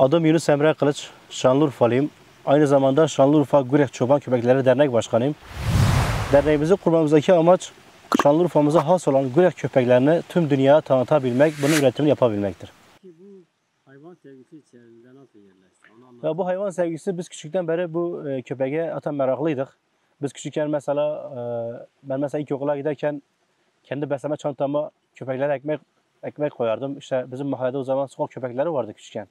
Adım Yunus Emre Kılıç, Şanlıurfalıyım. Aynı zamanda Şanlıurfa Gürek Çoban Köpekleri Dernek Başkanıyım. Derneğimizi kurmamızdaki amaç Şanlıurfa'mıza has olan Gürek köpeklerini tüm dünyaya tanıtabilmek, bunun üretimini yapabilmektir. Ya bu hayvan sevgisi biz küçükten beri bu köpeğe zaten meraklıydık. Biz küçükken mesela ben ilk okula giderken kendi besleme çantama köpeklere ekmek koyardım. İşte bizim mahallede o zaman sokak köpekleri vardı küçükken.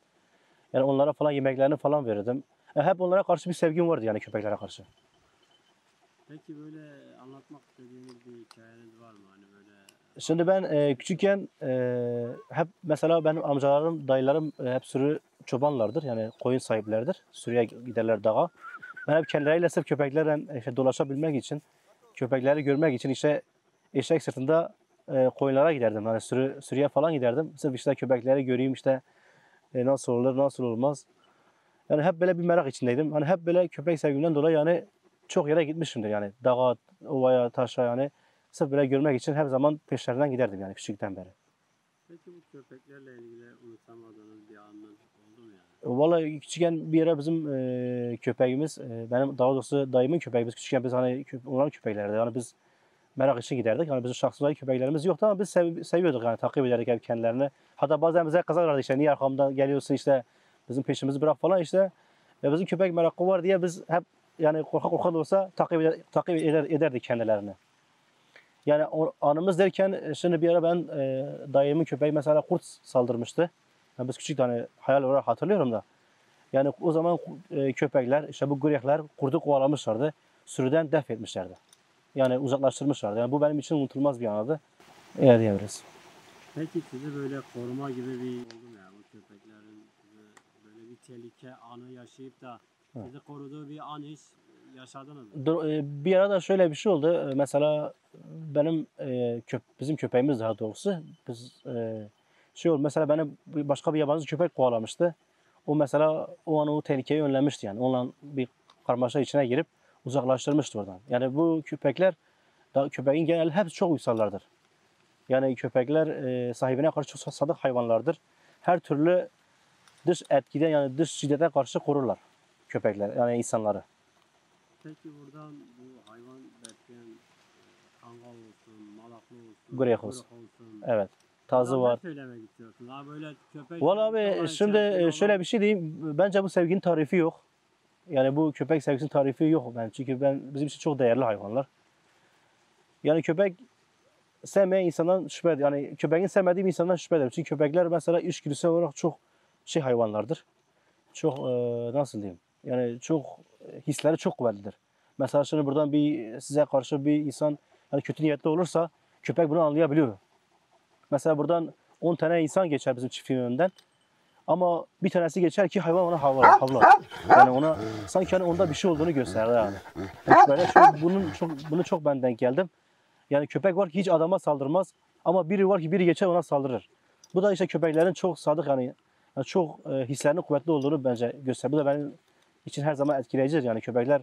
Yani onlara falan yemeklerini falan verirdim. Hep onlara karşı bir sevgim vardı yani köpeklere karşı. Peki böyle anlatmak istediğiniz bir hikayeniz var mı? Hani böyle... Şimdi ben küçükken hep mesela benim amcalarım, dayılarım hep sürü çobanlardır. Yani koyun sahipleridir. Sürüye giderler dağa. Ben hep kendileriyle sırf köpeklerle işte dolaşabilmek için, köpekleri görmek için işte eşek sırtında koyunlara giderdim. Hani sürüye falan giderdim. Sırf işte köpekleri göreyim işte nasıl olur, nasıl olmaz. Yani hep böyle bir merak içindeydim. Hani hep böyle köpek sevgimden dolayı yani çok yere gitmişimdir yani. Dağa, ovaya, taşa yani. Sırf böyle görmek için her zaman peşlerinden giderdim yani küçükten beri. Peki bu köpeklerle ilgili unutamadığınız bir anınız oldu mu yani? Vallahi küçükken bir yere bizim köpeğimiz, benim daha doğrusu dayımın köpeği, biz küçükken biz hani onların köpeklerdi. Yani biz merak için giderdik. Yani bizim şahsızlar köpeklerimiz yoktu ama biz seviyorduk yani, takip ederdik hep kendilerini. Hatta bazen bize kızarlardı işte, niye arkamdan geliyorsun işte, bizim peşimizi bırak falan işte. Ve bizim köpek merakı var diye biz hep yani korka olsa takip ederdik kendilerini. Yani anımız derken şimdi bir ara ben dayımın köpeği mesela kurt saldırmıştı. Yani biz küçük hani hayal olarak hatırlıyorum da. Yani o zaman köpekler işte bu gürekler kurdu kovalamışlardı. Sürüden def etmişlerdi. Yani uzaklaştırmışlardı. Yani bu benim için unutulmaz bir anıydı. Eğer diyebiliriz. Peki sizi böyle koruma gibi bir oldu mu yani? O köpeklerin böyle bir tehlike anı yaşayıp da bizi koruduğu bir an hiç yaşadınız mı? Bir arada şöyle bir şey oldu. Mesela benim bizim köpeğimiz daha doğrusu biz şey oldu. Mesela benim başka bir yabancı köpek kovalamıştı. O mesela o an o tehlikeyi önlemişti yani. Onunla bir karmaşa içine girip uzaklaştırmıştı oradan. Yani bu köpekler köpeğin genel hepsi çok uysallardır. Yani köpekler sahibine karşı çok sadık hayvanlardır. Her türlü dış etkiden yani dış şiddete karşı korurlar köpekler yani insanları. Peki buradan bu hayvan derken kangal olsun, malaklı olsun, gürek olsun. Evet. Tazı var. Ne söylemek istiyorsun? Daha böyle köpek. Vallahi abi şimdi şöyle bir şey diyeyim. Bence bu sevginin tarifi yok. Yani bu köpek sevgisinin tarifi yok. Yani çünkü bizim için çok değerli hayvanlar. Yani köpek sevmeyen insandan şüphe ederim. Yani köpeğin sevmediği bir insandan şüphe ederim. Çünkü köpekler mesela içgüdüsel olarak çok şey hayvanlardır. Çok nasıl diyeyim? Yani çok hisleri çok kuvvetlidir. Mesela şimdi buradan bir size karşı bir insan yani kötü niyetli olursa köpek bunu anlayabiliyor. Mesela buradan 10 tane insan geçer bizim çiftliğin önünden. Ama bir tanesi geçer ki hayvan ona havlar. Yani ona sanki hani onda bir şey olduğunu gösterir yani. Böyle bunu çok ben denk geldim. Yani köpek var ki hiç adama saldırmaz ama biri var ki biri geçer ona saldırır. Bu da işte köpeklerin çok sadık yani çok hislerinin kuvvetli olduğunu bence gösterir. Bu da benim için her zaman etkileyicidir yani köpekler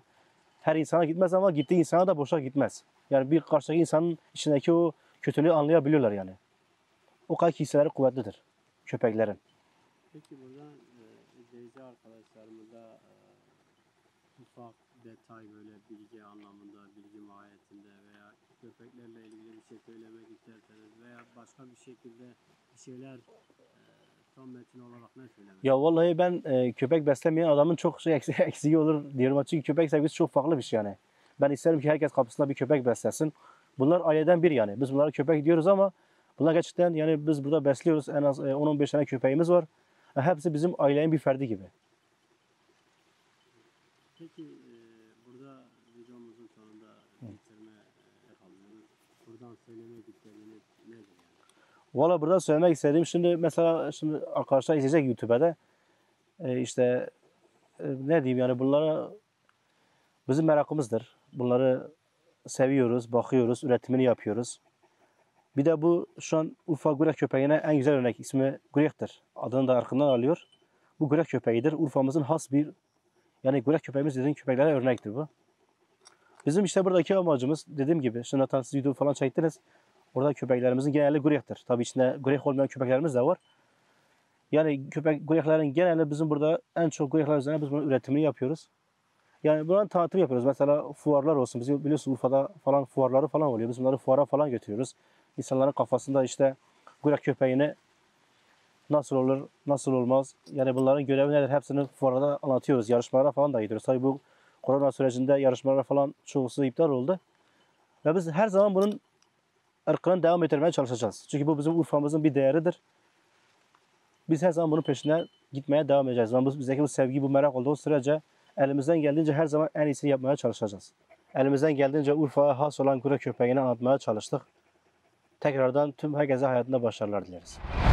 her insana gitmez ama gittiği insana da boşa gitmez. Yani bir karşıdaki insanın içindeki o kötülüğü anlayabiliyorlar yani. O kadar hisleri kuvvetlidir köpeklerin. Peki buradan izleyici arkadaşlarımıza ufak detay böyle bilgi anlamında, bilgi mahiyetinde veya köpeklerle ilgili bir şey söylemek isterseniz veya başka bir şekilde bir şeyler son metin olarak ne söylemek? Ya vallahi ben köpek beslemeyen adamın çok şey eksiği olur diyorum. Çünkü köpek sevgisi çok farklı bir şey yani. Ben isterim ki herkes kapısında bir köpek beslesin. Bunlar aileden bir yani. Biz bunlara köpek diyoruz ama bunlar gerçekten yani biz burada besliyoruz. En az 10-15 tane köpeğimiz var. Hepsi bizim ailenin bir ferdi gibi. Peki burada videomuzun sonunda bitirme yapalım. Buradan söylemek istediğiniz nedir? Valla burada söylemek istediğim şimdi arkadaşlar izleyecek YouTube'da işte ne diyeyim yani bunlara bizim merakımızdır. Bunları seviyoruz, bakıyoruz, üretimini yapıyoruz. Bir de bu şu an Urfa Gürek köpeğine en güzel örnek ismi Gürek'tir. Adını da arkından alıyor. Bu Gürek köpeğidir. Urfa'mızın has bir yani Gürek köpeğimiz dediğim köpeklere örnektir bu. Bizim işte buradaki amacımız dediğim gibi şimdi zaten siz video falan çektiniz. Orada köpeklerimizin genelde Gürek'tir. Tabii içinde Gürek olmayan köpeklerimiz de var. Yani güreklerin genelde bizim burada en çok gürekler üzerine biz bunun üretimini yapıyoruz. Yani bunların tanıtımı yapıyoruz. Mesela fuarlar olsun. Biz biliyorsunuz Urfa'da falan fuarları falan oluyor. Biz bunları fuara falan götürüyoruz. İnsanların kafasında işte gürek köpeğini nasıl olur, nasıl olmaz. Yani bunların görevi nedir? Hepsini fuarda anlatıyoruz. Yarışmalara falan da gidiyoruz. Tabii bu korona sürecinde yarışmalara falan çoğusu iptal oldu. Ve biz her zaman bunun ırkını devam ettirmeye çalışacağız. Çünkü bu bizim Urfa'mızın bir değeridir. Biz her zaman bunun peşinden gitmeye devam edeceğiz. Yani bizdeki bu sevgi, bu merak olduğu sürece elimizden geldiğince her zaman en iyisini yapmaya çalışacağız. Elimizden geldiğince Urfa'ya has olan gürek köpeğini anlatmaya çalıştık. Tekrardan tüm herkese hayatında başarılar dileriz.